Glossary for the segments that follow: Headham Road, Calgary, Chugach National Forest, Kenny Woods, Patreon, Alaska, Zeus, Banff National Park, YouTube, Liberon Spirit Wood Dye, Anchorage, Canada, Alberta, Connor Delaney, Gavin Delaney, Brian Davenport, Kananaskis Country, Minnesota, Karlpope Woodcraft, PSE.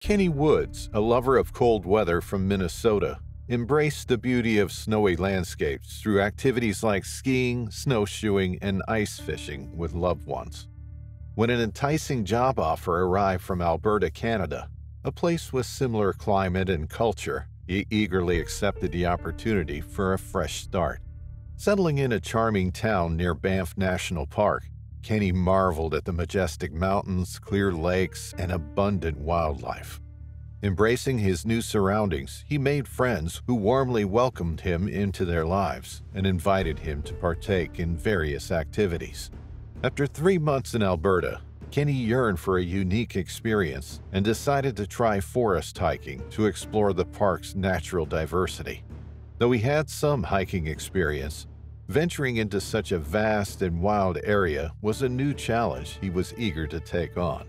Kenny Woods, a lover of cold weather from Minnesota, embraced the beauty of snowy landscapes through activities like skiing, snowshoeing, and ice fishing with loved ones. When an enticing job offer arrived from Alberta, Canada, a place with similar climate and culture, he eagerly accepted the opportunity for a fresh start. Settling in a charming town near Banff National Park, Kenny marveled at the majestic mountains, clear lakes, and abundant wildlife. Embracing his new surroundings, he made friends who warmly welcomed him into their lives and invited him to partake in various activities. After 3 months in Alberta, Kenny yearned for a unique experience and decided to try forest hiking to explore the park's natural diversity. Though he had some hiking experience, venturing into such a vast and wild area was a new challenge he was eager to take on.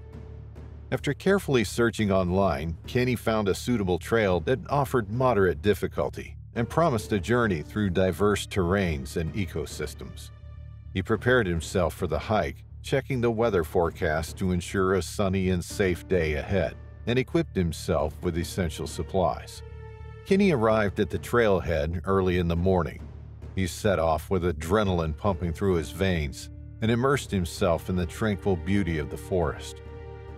After carefully searching online, Kenny found a suitable trail that offered moderate difficulty and promised a journey through diverse terrains and ecosystems. He prepared himself for the hike, checking the weather forecast to ensure a sunny and safe day ahead, and equipped himself with essential supplies. Kenny arrived at the trailhead early in the morning. He set off with adrenaline pumping through his veins and immersed himself in the tranquil beauty of the forest.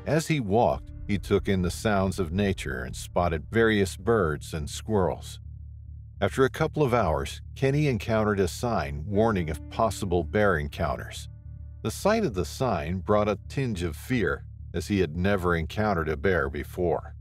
As he walked, he took in the sounds of nature and spotted various birds and squirrels. After a couple of hours, Kenny encountered a sign warning of possible bear encounters. The sight of the sign brought a tinge of fear, as he had never encountered a bear before.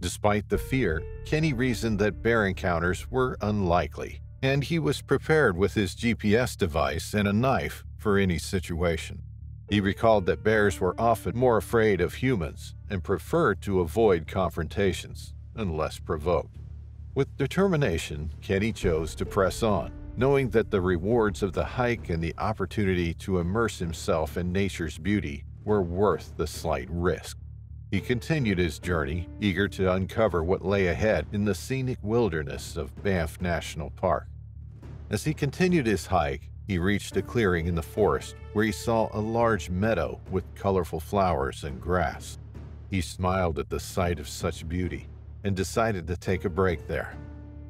Despite the fear, Kenny reasoned that bear encounters were unlikely, and he was prepared with his GPS device and a knife for any situation. He recalled that bears were often more afraid of humans and preferred to avoid confrontations unless provoked. With determination, Kenny chose to press on, knowing that the rewards of the hike and the opportunity to immerse himself in nature's beauty were worth the slight risk. He continued his journey, eager to uncover what lay ahead in the scenic wilderness of Banff National Park. As he continued his hike, he reached a clearing in the forest where he saw a large meadow with colorful flowers and grass. He smiled at the sight of such beauty and decided to take a break there.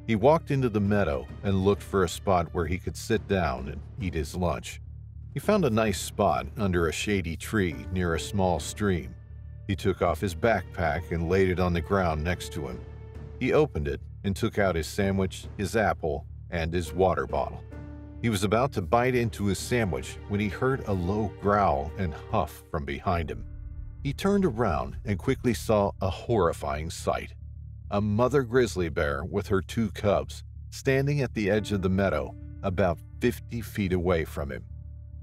He walked into the meadow and looked for a spot where he could sit down and eat his lunch. He found a nice spot under a shady tree near a small stream. He took off his backpack and laid it on the ground next to him. He opened it and took out his sandwich, his apple, and his water bottle. He was about to bite into his sandwich when he heard a low growl and huff from behind him. He turned around and quickly saw a horrifying sight. A mother grizzly bear with her 2 cubs standing at the edge of the meadow about 50 feet away from him.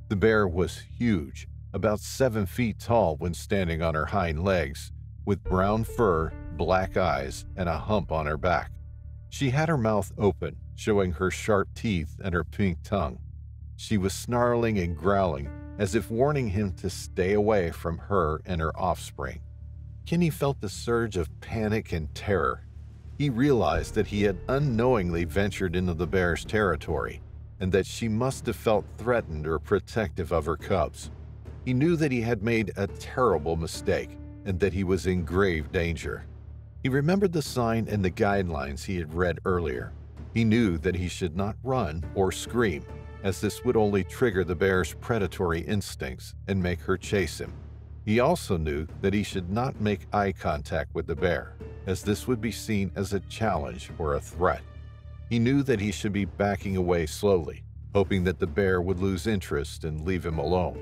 The bear was huge, about 7 feet tall when standing on her hind legs, with brown fur, black eyes, and a hump on her back. She had her mouth open, showing her sharp teeth and her pink tongue. She was snarling and growling as if warning him to stay away from her and her offspring. Kenny felt the surge of panic and terror. He realized that he had unknowingly ventured into the bear's territory and that she must have felt threatened or protective of her cubs. He knew that he had made a terrible mistake and that he was in grave danger. He remembered the sign and the guidelines he had read earlier. He knew that he should not run or scream, as this would only trigger the bear's predatory instincts and make her chase him. He also knew that he should not make eye contact with the bear, as this would be seen as a challenge or a threat. He knew that he should be backing away slowly, hoping that the bear would lose interest and leave him alone.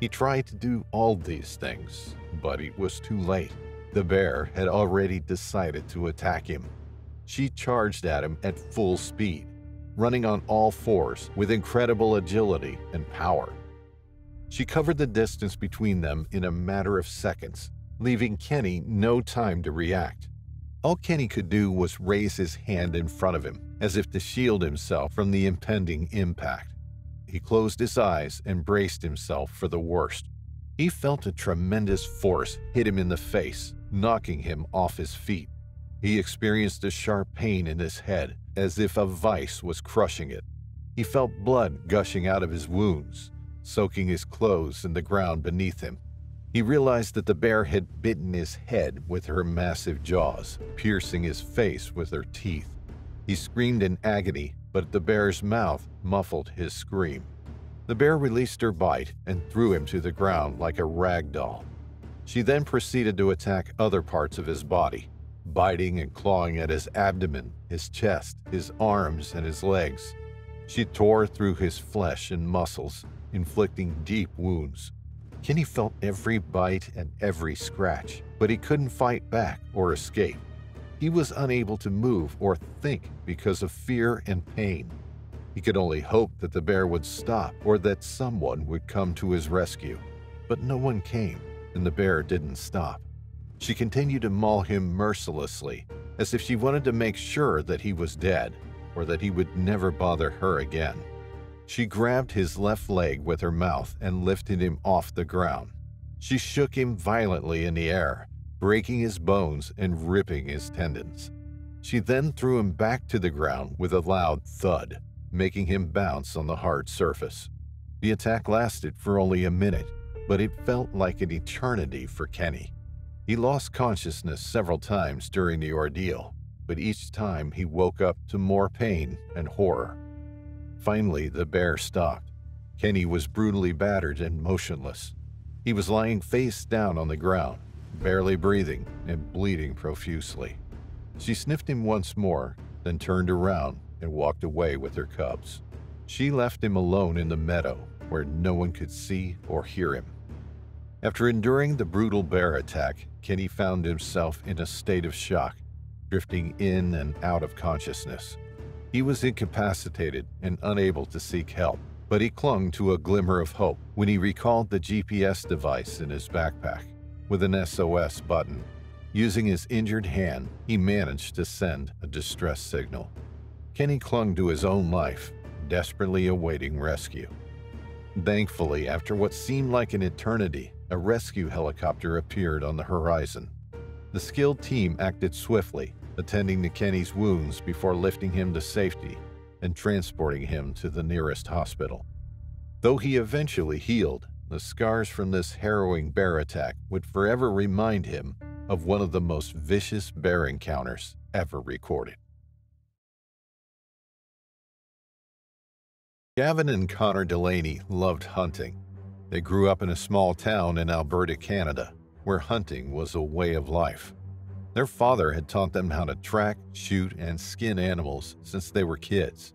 He tried to do all these things, but it was too late. The bear had already decided to attack him. She charged at him at full speed, running on all fours with incredible agility and power. She covered the distance between them in a matter of seconds, leaving Kenny no time to react. All Kenny could do was raise his hand in front of him, as if to shield himself from the impending impact. He closed his eyes and braced himself for the worst. He felt a tremendous force hit him in the face, knocking him off his feet. He experienced a sharp pain in his head, as if a vice was crushing it. He felt blood gushing out of his wounds, soaking his clothes in the ground beneath him. He realized that the bear had bitten his head with her massive jaws, piercing his face with her teeth. He screamed in agony, but the bear's mouth muffled his scream. The bear released her bite and threw him to the ground like a rag doll. She then proceeded to attack other parts of his body, biting and clawing at his abdomen, his chest, his arms, and his legs. She tore through his flesh and muscles, inflicting deep wounds. Kenny felt every bite and every scratch, but he couldn't fight back or escape. He was unable to move or think because of fear and pain. He could only hope that the bear would stop or that someone would come to his rescue. But no one came, and the bear didn't stop. She continued to maul him mercilessly, as if she wanted to make sure that he was dead or that he would never bother her again. She grabbed his left leg with her mouth and lifted him off the ground. She shook him violently in the air, breaking his bones and ripping his tendons. She then threw him back to the ground with a loud thud, making him bounce on the hard surface. The attack lasted for only a minute, but it felt like an eternity for Kenny. He lost consciousness several times during the ordeal, but each time he woke up to more pain and horror. Finally, the bear stopped. Kenny was brutally battered and motionless. He was lying face down on the ground, barely breathing and bleeding profusely. She sniffed him once more, then turned around and walked away with her cubs. She left him alone in the meadow where no one could see or hear him. After enduring the brutal bear attack, Kenny found himself in a state of shock, drifting in and out of consciousness. He was incapacitated and unable to seek help, but he clung to a glimmer of hope when he recalled the GPS device in his backpack with an SOS button. Using his injured hand, he managed to send a distress signal. Kenny clung to his own life, desperately awaiting rescue. Thankfully, after what seemed like an eternity, a rescue helicopter appeared on the horizon. The skilled team acted swiftly, attending to Kenny's wounds before lifting him to safety and transporting him to the nearest hospital. Though he eventually healed, the scars from this harrowing bear attack would forever remind him of one of the most vicious bear encounters ever recorded. Gavin and Connor Delaney loved hunting. They grew up in a small town in Alberta, Canada, where hunting was a way of life. Their father had taught them how to track, shoot, and skin animals since they were kids.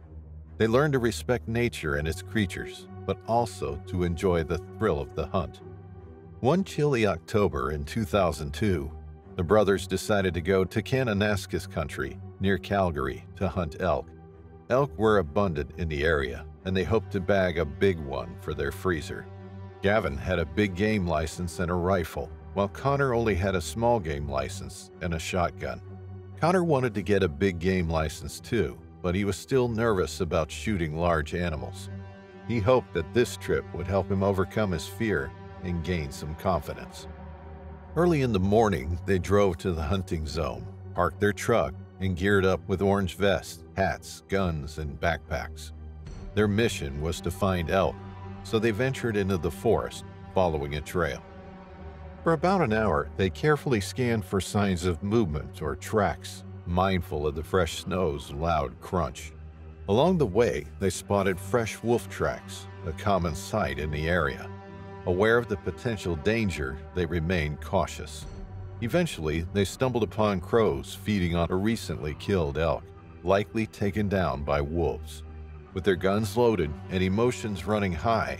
They learned to respect nature and its creatures, but also to enjoy the thrill of the hunt. One chilly October in 2002, the brothers decided to go to Kananaskis Country near Calgary to hunt elk. Elk were abundant in the area, and they hoped to bag a big one for their freezer. Gavin had a big game license and a rifle, while Connor only had a small game license and a shotgun. Connor wanted to get a big game license too, but he was still nervous about shooting large animals. He hoped that this trip would help him overcome his fear and gain some confidence. Early in the morning, they drove to the hunting zone, parked their truck, and geared up with orange vests, hats, guns, and backpacks. Their mission was to find elk, so they ventured into the forest, following a trail. For about an hour, they carefully scanned for signs of movement or tracks, mindful of the fresh snow's loud crunch. Along the way, they spotted fresh wolf tracks, a common sight in the area. Aware of the potential danger, they remained cautious. Eventually, they stumbled upon crows feeding on a recently killed elk, likely taken down by wolves. With their guns loaded and emotions running high,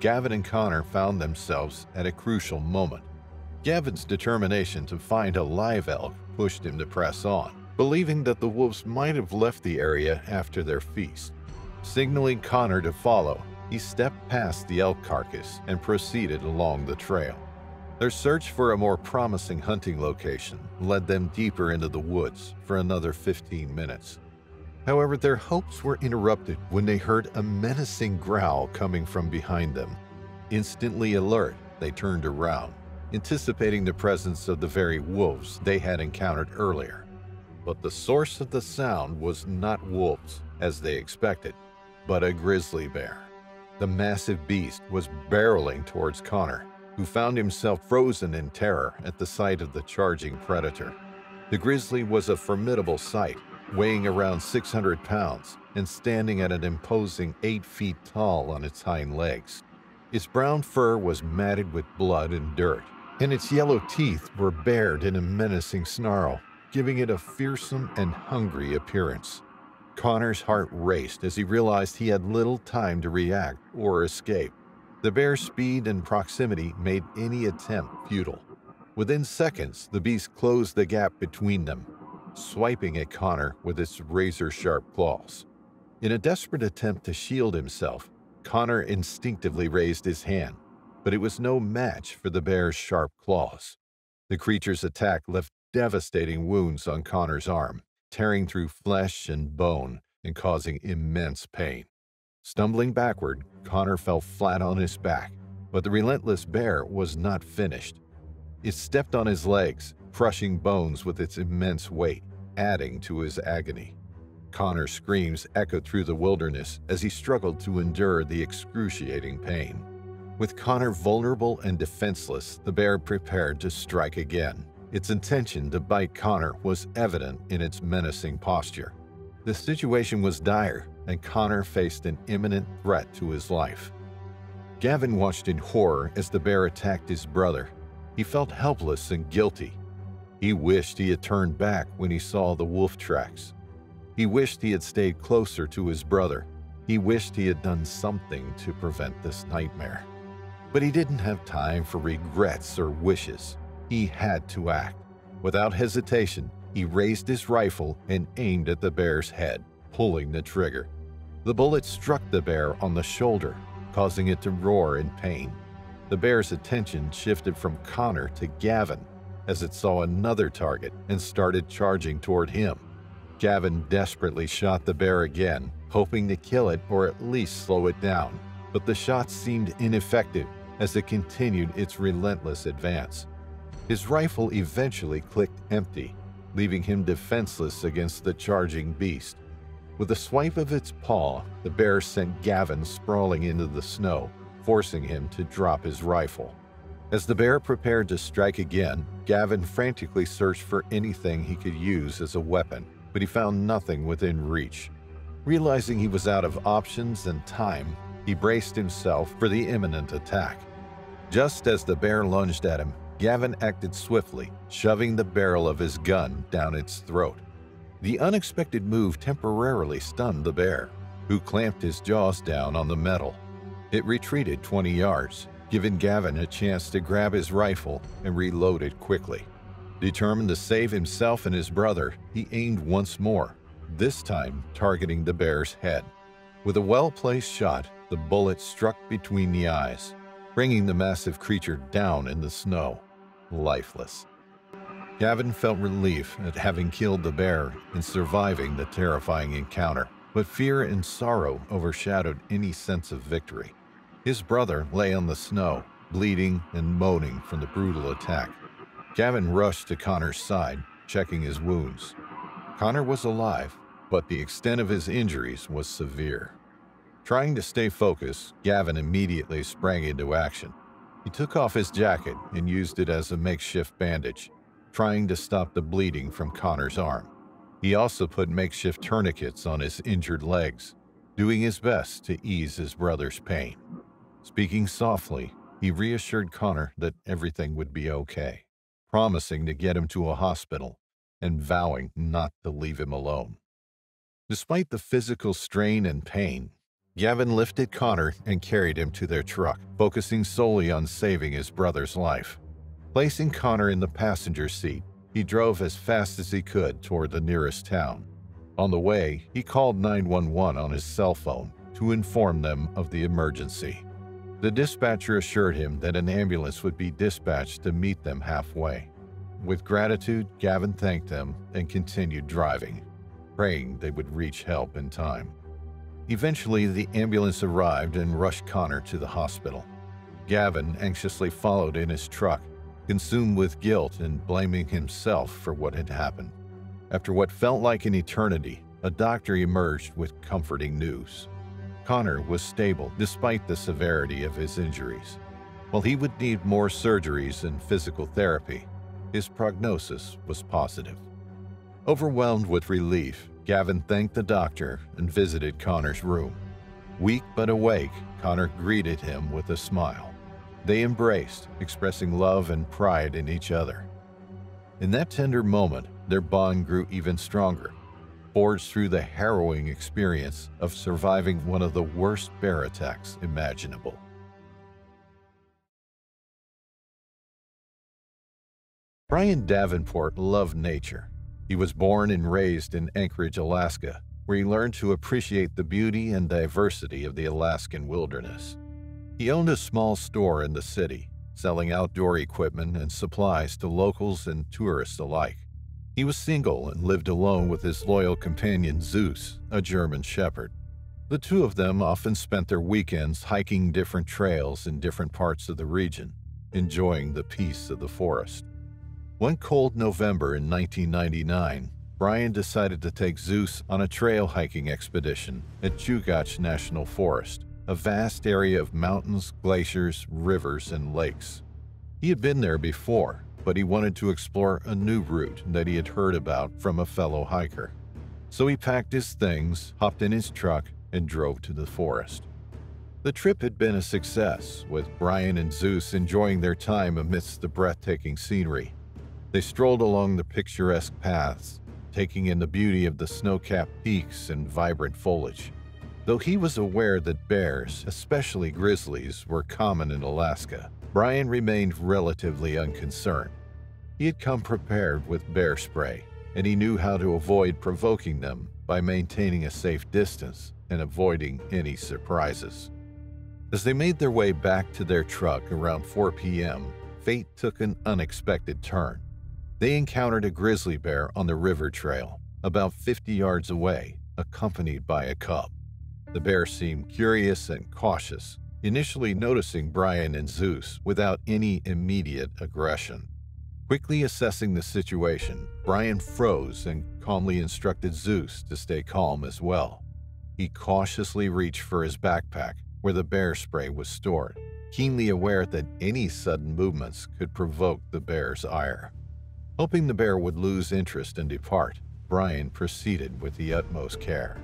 Gavin and Connor found themselves at a crucial moment. Gavin's determination to find a live elk pushed him to press on, believing that the wolves might have left the area after their feast. Signaling Connor to follow, he stepped past the elk carcass and proceeded along the trail. Their search for a more promising hunting location led them deeper into the woods for another 15 minutes. However, their hopes were interrupted when they heard a menacing growl coming from behind them. Instantly alert, they turned around, anticipating the presence of the very wolves they had encountered earlier. But the source of the sound was not wolves, as they expected, but a grizzly bear. The massive beast was barreling towards Connor, who found himself frozen in terror at the sight of the charging predator. The grizzly was a formidable sight, weighing around 600 pounds and standing at an imposing 8 feet tall on its hind legs. Its brown fur was matted with blood and dirt, and its yellow teeth were bared in a menacing snarl, giving it a fearsome and hungry appearance. Connor's heart raced as he realized he had little time to react or escape. The bear's speed and proximity made any attempt futile. Within seconds, the beast closed the gap between them, swiping at Connor with its razor-sharp claws. In a desperate attempt to shield himself, Connor instinctively raised his hand, but it was no match for the bear's sharp claws. The creature's attack left devastating wounds on Connor's arm, tearing through flesh and bone and causing immense pain. Stumbling backward, Connor fell flat on his back, but the relentless bear was not finished. It stepped on his legs, crushing bones with its immense weight, adding to his agony. Connor's screams echoed through the wilderness as he struggled to endure the excruciating pain. With Connor vulnerable and defenseless, the bear prepared to strike again. Its intention to bite Connor was evident in its menacing posture. The situation was dire, and Connor faced an imminent threat to his life. Gavin watched in horror as the bear attacked his brother. He felt helpless and guilty. He wished he had turned back when he saw the wolf tracks. He wished he had stayed closer to his brother. He wished he had done something to prevent this nightmare. But he didn't have time for regrets or wishes. He had to act. Without hesitation, he raised his rifle and aimed at the bear's head, pulling the trigger. The bullet struck the bear on the shoulder, causing it to roar in pain. The bear's attention shifted from Connor to Gavin as it saw another target and started charging toward him. Gavin desperately shot the bear again, hoping to kill it or at least slow it down, but the shot seemed ineffective as it continued its relentless advance. His rifle eventually clicked empty, leaving him defenseless against the charging beast. With a swipe of its paw, the bear sent Gavin sprawling into the snow, forcing him to drop his rifle. As the bear prepared to strike again, Gavin frantically searched for anything he could use as a weapon, but he found nothing within reach. Realizing he was out of options and time, he braced himself for the imminent attack. Just as the bear lunged at him, Gavin acted swiftly, shoving the barrel of his gun down its throat. The unexpected move temporarily stunned the bear, who clamped his jaws down on the metal. It retreated 20 yards, giving Gavin a chance to grab his rifle and reload it quickly. Determined to save himself and his brother, he aimed once more, this time targeting the bear's head. With a well-placed shot, the bullet struck between the eyes, bringing the massive creature down in the snow, lifeless. Gavin felt relief at having killed the bear and surviving the terrifying encounter, but fear and sorrow overshadowed any sense of victory. His brother lay on the snow, bleeding and moaning from the brutal attack. Gavin rushed to Connor's side, checking his wounds. Connor was alive, but the extent of his injuries was severe. Trying to stay focused, Gavin immediately sprang into action. He took off his jacket and used it as a makeshift bandage, trying to stop the bleeding from Connor's arm. He also put makeshift tourniquets on his injured legs, doing his best to ease his brother's pain. Speaking softly, he reassured Connor that everything would be okay, promising to get him to a hospital and vowing not to leave him alone. Despite the physical strain and pain, Gavin lifted Connor and carried him to their truck, focusing solely on saving his brother's life. Placing Connor in the passenger seat, he drove as fast as he could toward the nearest town. On the way, he called 911 on his cell phone to inform them of the emergency. The dispatcher assured him that an ambulance would be dispatched to meet them halfway. With gratitude, Gavin thanked them and continued driving, praying they would reach help in time. Eventually, the ambulance arrived and rushed Connor to the hospital. Gavin anxiously followed in his truck, consumed with guilt and blaming himself for what had happened. After what felt like an eternity, a doctor emerged with comforting news. Connor was stable despite the severity of his injuries. While he would need more surgeries and physical therapy, his prognosis was positive. Overwhelmed with relief, Gavin thanked the doctor and visited Connor's room. Weak but awake, Connor greeted him with a smile. They embraced, expressing love and pride in each other. In that tender moment, their bond grew even stronger, forged through the harrowing experience of surviving one of the worst bear attacks imaginable. Brian Davenport loved nature. He was born and raised in Anchorage, Alaska, where he learned to appreciate the beauty and diversity of the Alaskan wilderness. He owned a small store in the city, selling outdoor equipment and supplies to locals and tourists alike. He was single and lived alone with his loyal companion Zeus, a German shepherd. The two of them often spent their weekends hiking different trails in different parts of the region, enjoying the peace of the forest. One cold November in 1999, Brian decided to take Zeus on a trail hiking expedition at Chugach National Forest, a vast area of mountains, glaciers, rivers, and lakes. He had been there before, but he wanted to explore a new route that he had heard about from a fellow hiker. So he packed his things, hopped in his truck, and drove to the forest. The trip had been a success, with Brian and Zeus enjoying their time amidst the breathtaking scenery. They strolled along the picturesque paths, taking in the beauty of the snow-capped peaks and vibrant foliage. Though he was aware that bears, especially grizzlies, were common in Alaska, Brian remained relatively unconcerned. He had come prepared with bear spray, and he knew how to avoid provoking them by maintaining a safe distance and avoiding any surprises. As they made their way back to their truck around 4 p.m., fate took an unexpected turn. They encountered a grizzly bear on the river trail, about 50 yards away, accompanied by a cub. The bear seemed curious and cautious, initially noticing Brian and Zeus without any immediate aggression. Quickly assessing the situation, Brian froze and calmly instructed Zeus to stay calm as well. He cautiously reached for his backpack, where the bear spray was stored, keenly aware that any sudden movements could provoke the bear's ire. Hoping the bear would lose interest and depart, Brian proceeded with the utmost care.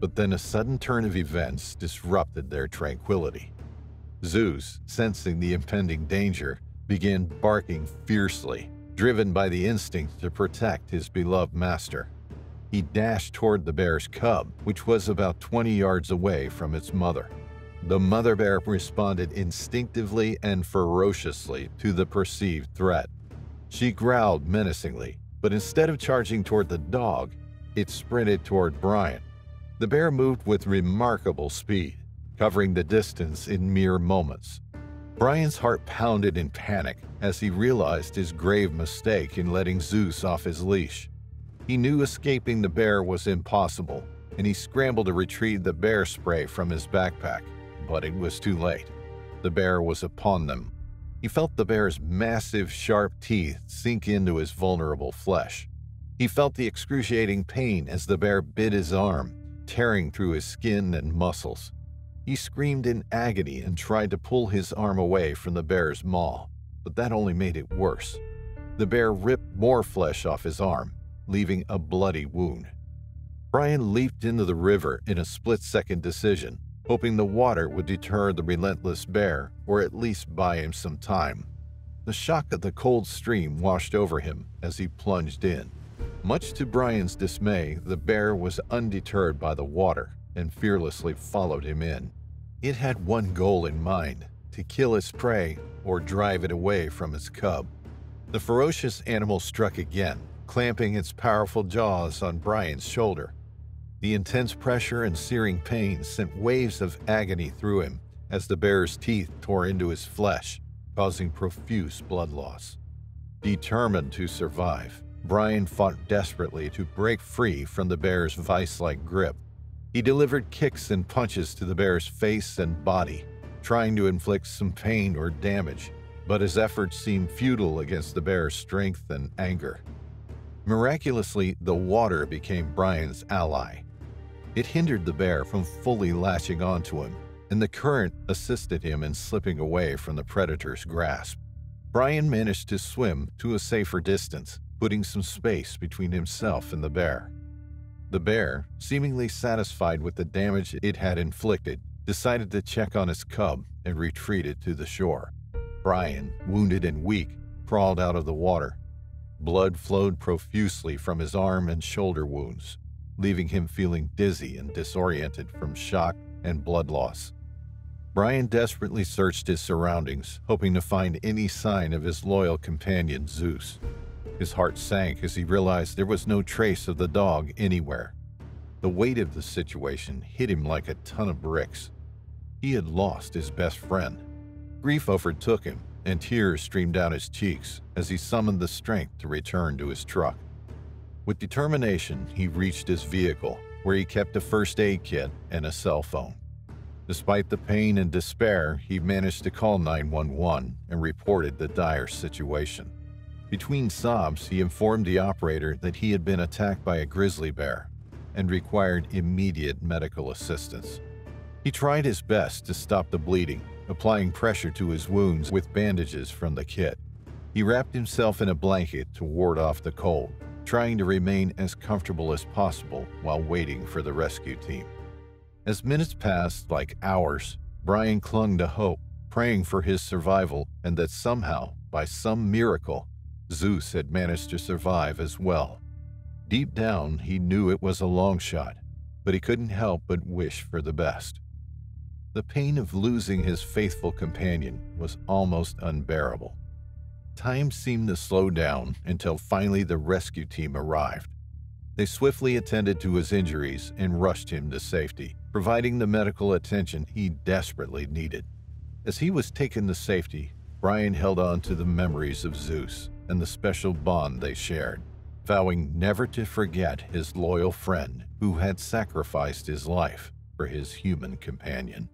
But then a sudden turn of events disrupted their tranquility. Zeus, sensing the impending danger, began barking fiercely, driven by the instinct to protect his beloved master. He dashed toward the bear's cub, which was about 20 yards away from its mother. The mother bear responded instinctively and ferociously to the perceived threat. She growled menacingly, but instead of charging toward the dog, it sprinted toward Brian. The bear moved with remarkable speed, covering the distance in mere moments. Brian's heart pounded in panic as he realized his grave mistake in letting Zeus off his leash. He knew escaping the bear was impossible, and he scrambled to retrieve the bear spray from his backpack, but it was too late. The bear was upon them. He felt the bear's massive, sharp teeth sink into his vulnerable flesh. He felt the excruciating pain as the bear bit his arm, tearing through his skin and muscles. He screamed in agony and tried to pull his arm away from the bear's maw, but that only made it worse. The bear ripped more flesh off his arm, leaving a bloody wound. Brian leaped into the river in a split-second decision, hoping the water would deter the relentless bear or at least buy him some time. The shock of the cold stream washed over him as he plunged in. Much to Brian's dismay, the bear was undeterred by the water and fearlessly followed him in. It had one goal in mind: to kill its prey or drive it away from its cub. The ferocious animal struck again, clamping its powerful jaws on Brian's shoulder. The intense pressure and searing pain sent waves of agony through him as the bear's teeth tore into his flesh, causing profuse blood loss. Determined to survive, Brian fought desperately to break free from the bear's vice-like grip. He delivered kicks and punches to the bear's face and body, trying to inflict some pain or damage, but his efforts seemed futile against the bear's strength and anger. Miraculously, the water became Brian's ally. It hindered the bear from fully lashing onto him, and the current assisted him in slipping away from the predator's grasp. Brian managed to swim to a safer distance, putting some space between himself and the bear. The bear, seemingly satisfied with the damage it had inflicted, decided to check on his cub and retreated to the shore. Brian, wounded and weak, crawled out of the water. Blood flowed profusely from his arm and shoulder wounds, leaving him feeling dizzy and disoriented from shock and blood loss. Brian desperately searched his surroundings, hoping to find any sign of his loyal companion, Zeus. His heart sank as he realized there was no trace of the dog anywhere. The weight of the situation hit him like a ton of bricks. He had lost his best friend. Grief overtook him, and tears streamed down his cheeks as he summoned the strength to return to his truck. With determination, he reached his vehicle, where he kept a first aid kit and a cell phone. Despite the pain and despair, he managed to call 911 and reported the dire situation. Between sobs, he informed the operator that he had been attacked by a grizzly bear and required immediate medical assistance. He tried his best to stop the bleeding, applying pressure to his wounds with bandages from the kit. He wrapped himself in a blanket to ward off the cold, trying to remain as comfortable as possible while waiting for the rescue team. As minutes passed like hours, Brian clung to hope, praying for his survival and that somehow, by some miracle, Zeus had managed to survive as well. Deep down, he knew it was a long shot, but he couldn't help but wish for the best. The pain of losing his faithful companion was almost unbearable. Time seemed to slow down until finally the rescue team arrived. They swiftly attended to his injuries and rushed him to safety, providing the medical attention he desperately needed. As he was taken to safety, Brian held on to the memories of Zeus and the special bond they shared, vowing never to forget his loyal friend who had sacrificed his life for his human companion.